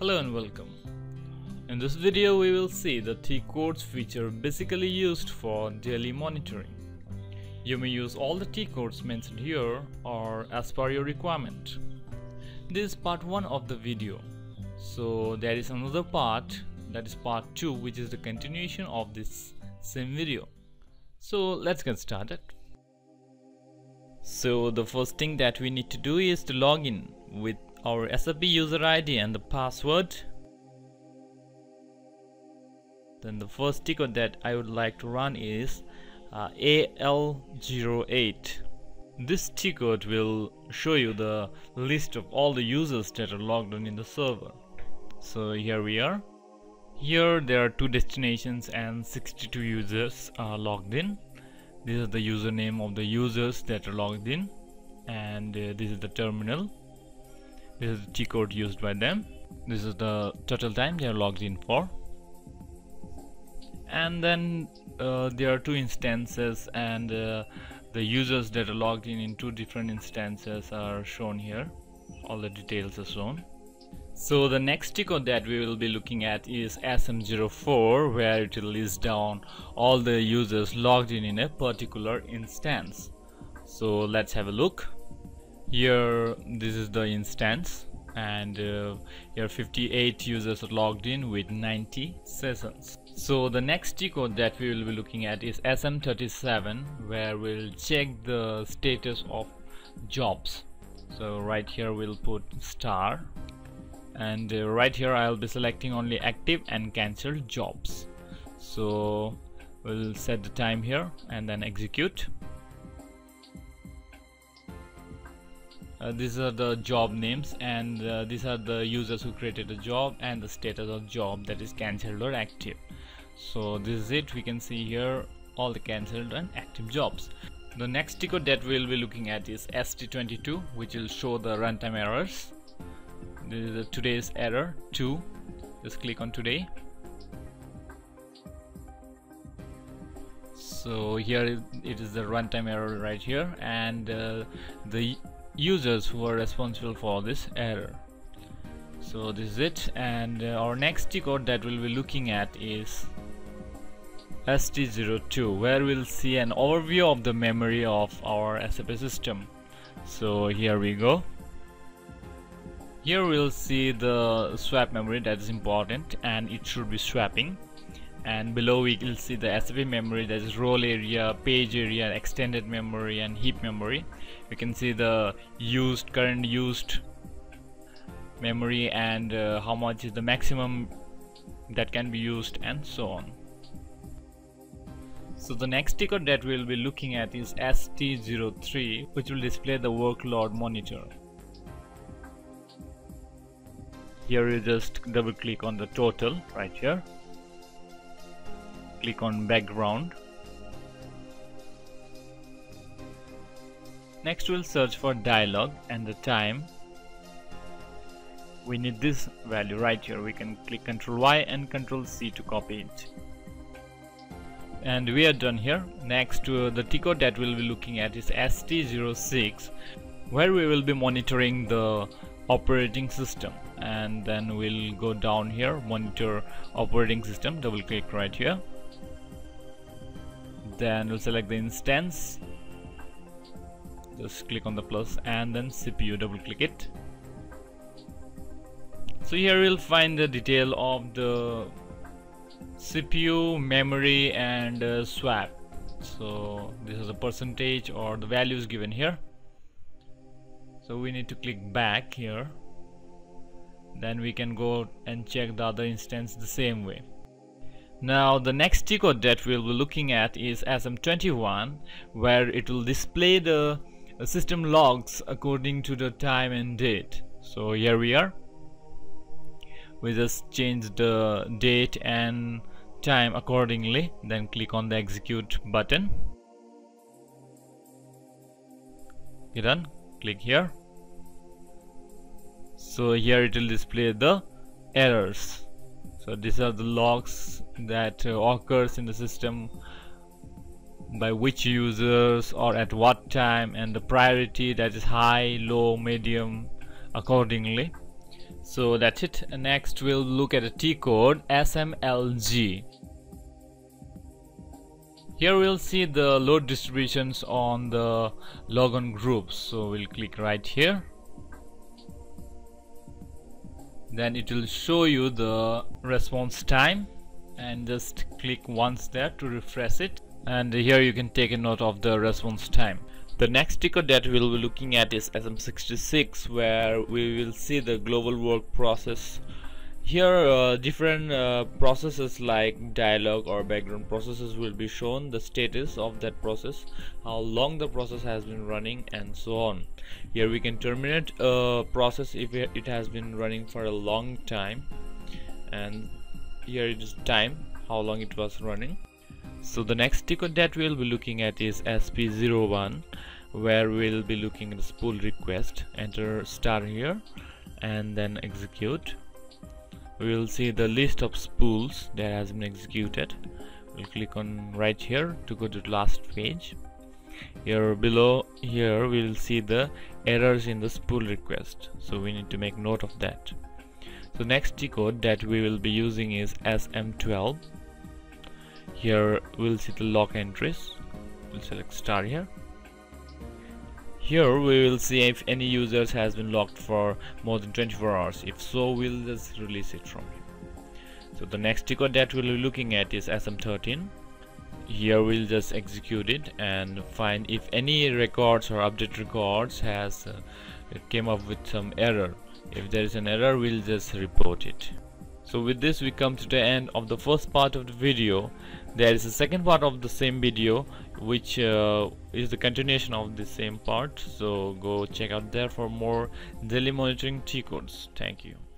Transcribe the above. Hello and welcome. In this video we will see the Tcodes feature basically used for daily monitoring. You may use all the Tcodes mentioned here or as per your requirement. This is part 1 of the video. So there is another part, that is part 2, which is the continuation of this same video. So let's get started. So the first thing that we need to do is to log in with our SAP user ID and the password. Then the first Tcode that I would like to run is AL08. This Tcode will show you the list of all the users that are logged on in the server. So here we are. Here there are 2 destinations and 62 users are logged in. This is the username of the users that are logged in, and this is the terminal. This is the Tcode used by them. This is the total time they are logged in for. And then there are 2 instances, and the users that are logged in 2 different instances are shown here. All the details are shown. So the next Tcode that we will be looking at is SM04, where it will list down all the users logged in a particular instance. So let's have a look. Here this is the instance, and here 58 users are logged in with 90 sessions. So the next Tcode that we will be looking at is SM37, where we'll check the status of jobs. So right here we'll put star, and right here I'll be selecting only active and cancelled jobs. So we'll set the time here and then execute. These are the job names, and these are the users who created a job and the status of job that is cancelled or active. So this is it. We can see here all the cancelled and active jobs. The next Tcode that we'll be looking at is ST22, which will show the runtime errors. This is today's error 2. Just click on today. So here it is the runtime error right here, and the users who are responsible for this error. So this is it, and our next Tcode that we'll be looking at is ST02, where we'll see an overview of the memory of our SAP system. So here we go. Here we'll see the swap memory that is important, and it should be swapping. And below we will see the SAP memory, that is role area, page area, extended memory and heap memory. We can see the used, current used memory, and how much is the maximum that can be used, and so on. So the next Tcode that we will be looking at is ST03, which will display the workload monitor. Here you just double click on the total right here. Click on background. Next we'll search for dialog and the time. We need this value right here. We can click Ctrl Y and Ctrl C to copy it. And we are done here. Next, the Tcode that we'll be looking at is ST06, where we will be monitoring the operating system. And then we'll go down here, monitor operating system, double click right here. Then we'll select the instance. Just click on the plus and then CPU, double click it. So here we'll find the detail of the CPU, memory and swap. So this is a percentage or the values given here. So we need to click back here. Then we can go and check the other instance the same way. Now the next Tcode that we'll be looking at is SM21, where it will display the system logs according to the time and date. So here we are. We just change the date and time accordingly, then click on the execute button. You're done. Click here. So here it will display the errors. So these are the logs that occurs in the system, by which users or at what time, and the priority, that is high, low, medium, accordingly. So that's it. Next we'll look at a T-code SMLG. Here we'll see the load distributions on the logon groups. So we'll click right here. Then it will show you the response time, and just click once there to refresh it. And here you can take a note of the response time. The next Tcode that we will be looking at is SM66, where we will see the global work process. Here different processes like dialogue or background processes will be shown, the status of that process, how long the process has been running, and so on. Here we can terminate a process if it has been running for a long time, and here it is time, how long it was running. So the next Tcode that we will be looking at is SP01, where we will be looking at this pull request. Enter star here and then execute. We will see the list of spools that has been executed. We'll click on right here to go to the last page. Here below here we will see the errors in the spool request, so we need to make note of that. So next Tcode that we will be using is SM12. Here we'll see the log entries. We'll select star here. Here we will see if any users has been logged for more than 24 hours. If so, we'll just release it from here. So the next Tcode that we'll be looking at is SM13. Here we'll just execute it and find if any records or update records has came up with some error. If there is an error, we'll just report it. So with this we come to the end of the first part of the video. There is a second part of the same video which is the continuation of the same part. So go check out there for more daily monitoring Tcodes. Thank you.